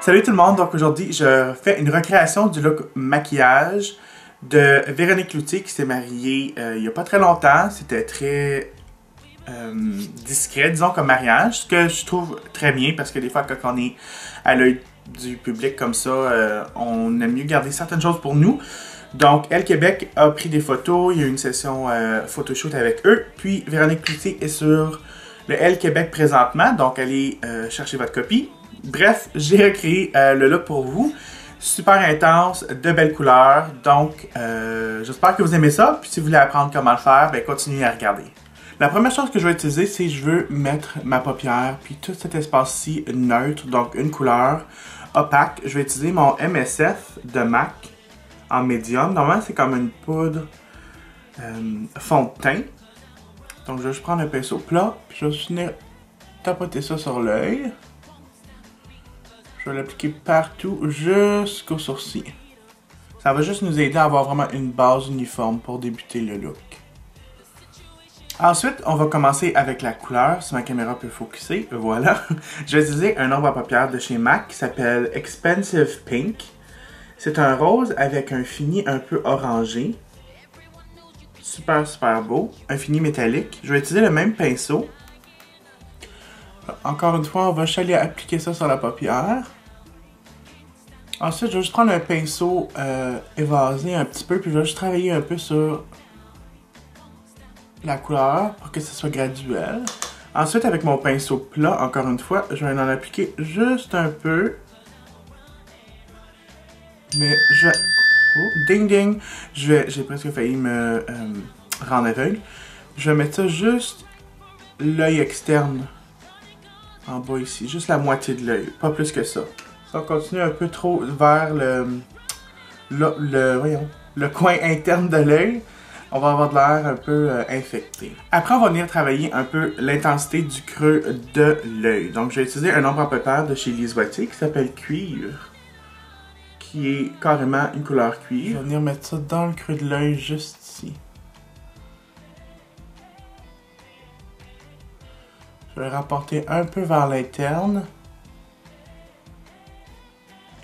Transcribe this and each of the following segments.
Salut tout le monde, donc aujourd'hui je fais une recréation du look maquillage de Véronique Cloutier qui s'est mariée il n'y a pas très longtemps. C'était très discret, disons, comme mariage, ce que je trouve très bien parce que des fois quand on est à l'œil du public comme ça, on aime mieux garder certaines choses pour nous. Donc, Elle Québec a pris des photos, il y a eu une session photoshoot avec eux, puis Véronique Cloutier est sur le Elle Québec présentement, donc allez chercher votre copie. Bref, j'ai recréé le look pour vous, super intense, de belles couleurs, donc j'espère que vous aimez ça, puis si vous voulez apprendre comment le faire, ben, continuez à regarder. La première chose que je vais utiliser, c'est je veux mettre ma paupière, puis tout cet espace-ci neutre, donc une couleur opaque. Je vais utiliser mon MSF de MAC en médium. Normalement, c'est comme une poudre fond de teint. Donc, je vais juste prendre le pinceau plat, puis je vais juste venir tapoter ça sur l'œil. Je vais l'appliquer partout jusqu'au sourcil. Ça va juste nous aider à avoir vraiment une base uniforme pour débuter le look. Ensuite, on va commencer avec la couleur, si ma caméra peut focuser, voilà. Je vais utiliser un ombre à paupières de chez MAC qui s'appelle Expensive Pink. C'est un rose avec un fini un peu orangé. Super, super beau. Un fini métallique. Je vais utiliser le même pinceau. Encore une fois, on va juste aller appliquer ça sur la paupière. Ensuite, je vais juste prendre un pinceau évasé un petit peu, puis je vais juste travailler un peu sur la couleur pour que ce soit graduel. Ensuite, avec mon pinceau plat, encore une fois, je vais en appliquer juste un peu. Mais je vais... Oh, ding ding! J'ai presque failli me rendre aveugle. Je vais mettre ça juste l'œil externe en bas ici. Juste la moitié de l'œil, pas plus que ça. On continue un peu trop vers le coin interne de l'œil. On va avoir de l'air un peu infecté. Après, on va venir travailler un peu l'intensité du creux de l'œil. Donc, je vais utiliser un ombre à paupières de chez Lise Watier qui s'appelle Cuivre, qui est carrément une couleur cuivre. Je vais venir mettre ça dans le creux de l'œil, juste ici. Je vais le rapporter un peu vers l'interne.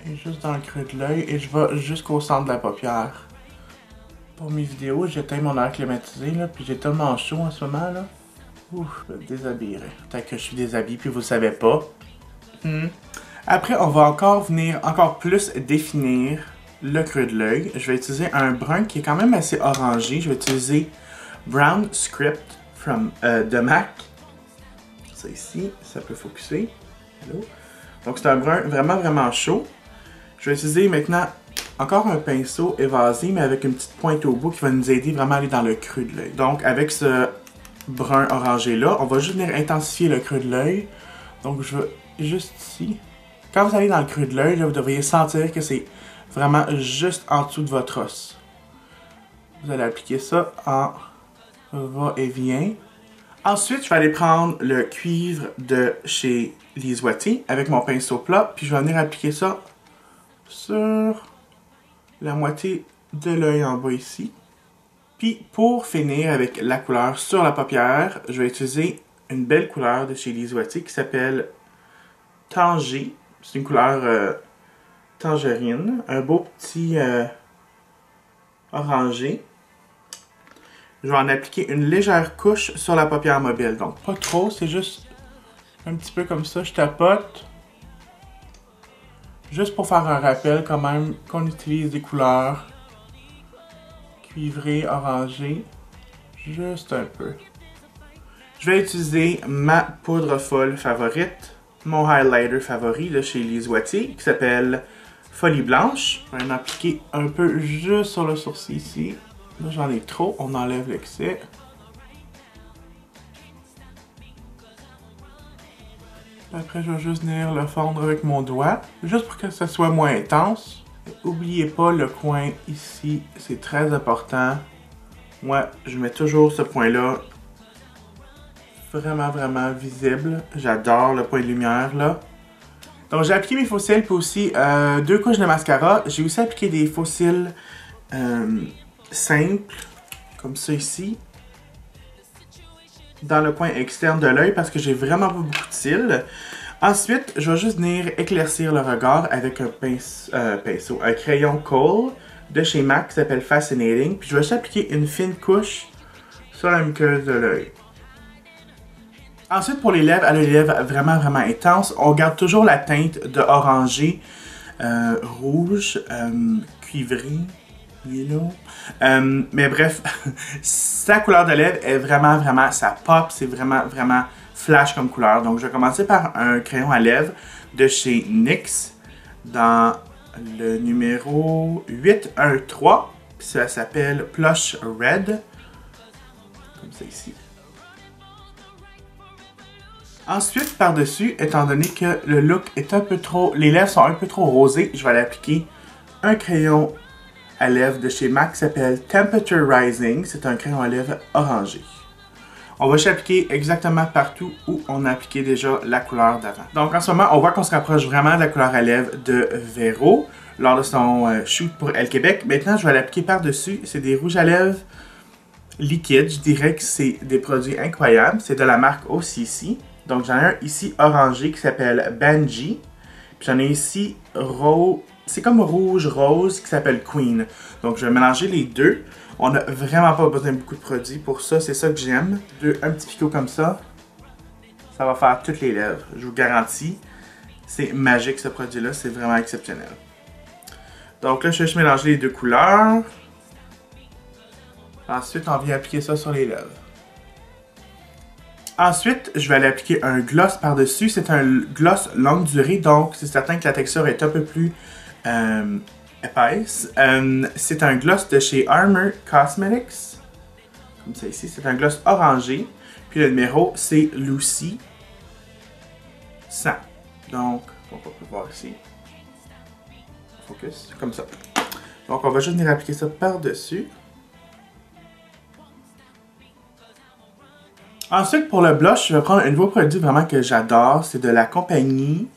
Et juste dans le creux de l'œil. Et je vais jusqu'au centre de la paupière. Pour mes vidéos, j'éteins mon air climatisé, là, puis j'ai tellement chaud en ce moment, là. Ouf, je me déshabillerai. Peut-être que je suis déshabillée, puis vous le savez pas. Après, on va encore venir, encore plus définir le creux de l'œil. Je vais utiliser un brun qui est quand même assez orangé. Je vais utiliser Brown Script de MAC. Ça ici, ça peut focuser. Donc, c'est un brun vraiment, vraiment chaud. Je vais utiliser maintenant... encore un pinceau évasé, mais avec une petite pointe au bout qui va nous aider vraiment à aller dans le creux de l'œil. Donc, avec ce brun orangé-là, on va juste venir intensifier le creux de l'œil. Donc, je vais juste ici. Quand vous allez dans le creux de l'œil, vous devriez sentir que c'est vraiment juste en dessous de votre os. Vous allez appliquer ça en va-et-vient. Ensuite, je vais aller prendre le cuivre de chez Lise Watier avec mon pinceau plat, puis je vais venir appliquer ça sur... la moitié de l'œil en bas ici. Puis pour finir avec la couleur sur la paupière, je vais utiliser une belle couleur de chez Lise Watier qui s'appelle Tanger. C'est une couleur tangerine, un beau petit orangé. Je vais en appliquer une légère couche sur la paupière mobile. Donc pas trop, c'est juste un petit peu comme ça, je tapote. Juste pour faire un rappel quand même qu'on utilise des couleurs cuivrées, orangées, juste un peu. Je vais utiliser ma poudre folle favorite, mon highlighter favori de chez Lise Watier qui s'appelle Folie Blanche. Je vais en appliquer un peu juste sur le sourcil ici. Là j'en ai trop, on enlève l'excès. Après, je vais juste venir le fondre avec mon doigt, juste pour que ça soit moins intense. N'oubliez pas le coin ici, c'est très important. Moi, je mets toujours ce point-là vraiment, vraiment visible. J'adore le point de lumière, là. Donc, j'ai appliqué mes faux cils, puis aussi deux couches de mascara. J'ai aussi appliqué des faux cils simples, comme ça ici, dans le coin externe de l'œil parce que j'ai vraiment pas beaucoup de cils. Ensuite, je vais juste venir éclaircir le regard avec un crayon Kohl de chez MAC qui s'appelle Fascinating. Puis je vais juste appliquer une fine couche sur la muqueuse de l'œil. Ensuite, pour les lèvres, elle a les lèvres vraiment, vraiment intenses. On garde toujours la teinte de orangé, rouge, cuivré, yellow. Mais bref, sa couleur de lèvres est vraiment, vraiment, ça pop, c'est vraiment, vraiment flash comme couleur. Donc, je vais commencer par un crayon à lèvres de chez NYX dans le numéro 813. Ça s'appelle Plush Red, comme ça ici. Ensuite, par-dessus, étant donné que le look est un peu trop... les lèvres sont un peu trop rosées, je vais aller appliquer un crayon à lèvres de chez MAC qui s'appelle Temperature Rising. C'est un crayon à lèvres orangé. On va s'appliquer exactement partout où on a appliqué déjà la couleur d'avant. Donc en ce moment, on voit qu'on se rapproche vraiment de la couleur à lèvres de Véro lors de son shoot pour Elle Québec. Maintenant, je vais l'appliquer par-dessus. C'est des rouges à lèvres liquides. Je dirais que c'est des produits incroyables. C'est de la marque OCC. Donc j'en ai un ici orangé qui s'appelle Banjee. Puis j'en ai ici rose, c'est comme rouge rose qui s'appelle Queen. Donc je vais mélanger les deux. On n'a vraiment pas besoin de beaucoup de produits pour ça, c'est ça que j'aime. Un petit picot comme ça, ça va faire toutes les lèvres. Je vous garantis, c'est magique ce produit-là, c'est vraiment exceptionnel. Donc là je vais juste mélanger les deux couleurs. Ensuite on vient appliquer ça sur les lèvres. Ensuite, je vais aller appliquer un gloss par-dessus. C'est un gloss longue durée, donc c'est certain que la texture est un peu plus épaisse. C'est un gloss de chez Armour Cosmetics. Comme ça ici, c'est un gloss orangé. Puis le numéro, c'est Lucy 100. Donc, on va pouvoir ici. Focus, comme ça. Donc, on va juste venir appliquer ça par-dessus. Ensuite, pour le blush, je vais prendre un nouveau produit vraiment que j'adore. C'est de la compagnie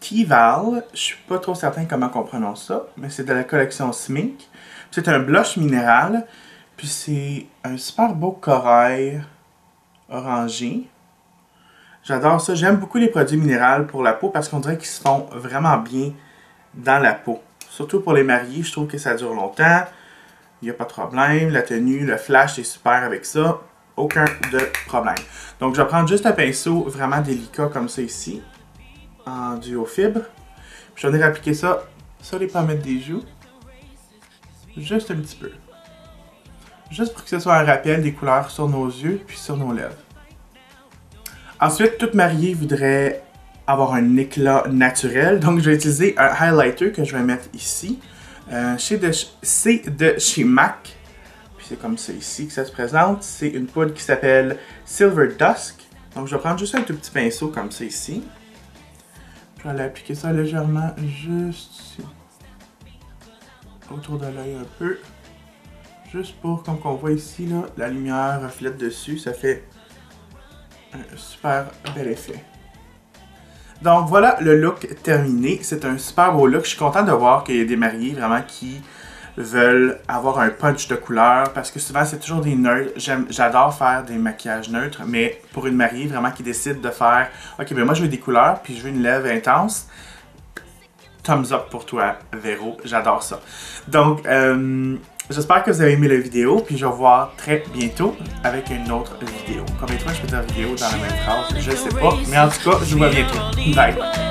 T-Val. Je suis pas trop certain comment on prononce ça, mais c'est de la collection Smink. C'est un blush minéral. Puis c'est un super beau corail orangé. J'adore ça. J'aime beaucoup les produits minéraux pour la peau parce qu'on dirait qu'ils se font vraiment bien dans la peau. Surtout pour les mariés, je trouve que ça dure longtemps. Il n'y a pas de problème. La tenue, le flash, c'est super avec ça. Aucun de problème. Donc, je vais prendre juste un pinceau vraiment délicat comme ça ici, enduit aux fibres. Puis, je vais venir appliquer ça sur les pommettes des joues, juste un petit peu. Juste pour que ce soit un rappel des couleurs sur nos yeux puis sur nos lèvres. Ensuite, toute mariée voudrait avoir un éclat naturel. Donc, je vais utiliser un highlighter que je vais mettre ici. C'est de chez MAC. C'est comme ça ici que ça se présente. C'est une poudre qui s'appelle Silver Dusk. Donc je vais prendre juste un tout petit pinceau comme ça ici. Je vais aller appliquer ça légèrement juste ici. Autour de l'œil un peu. Juste pour, comme on voit ici, là, la lumière reflète dessus. Ça fait un super bel effet. Donc voilà le look terminé. C'est un super beau look. Je suis content de voir qu'il y a des mariés vraiment qui... veulent avoir un punch de couleur parce que souvent c'est toujours des neutres. J'adore faire des maquillages neutres, mais pour une mariée vraiment qui décide de faire ok, mais moi je veux des couleurs puis je veux une lèvre intense, thumbs up pour toi Véro, j'adore ça. Donc j'espère que vous avez aimé la vidéo puis je vous revois très bientôt avec une autre vidéo. Combien de fois je peux dire vidéo dans la même phrase, je sais pas, mais en tout cas je vous vois bientôt. Bye!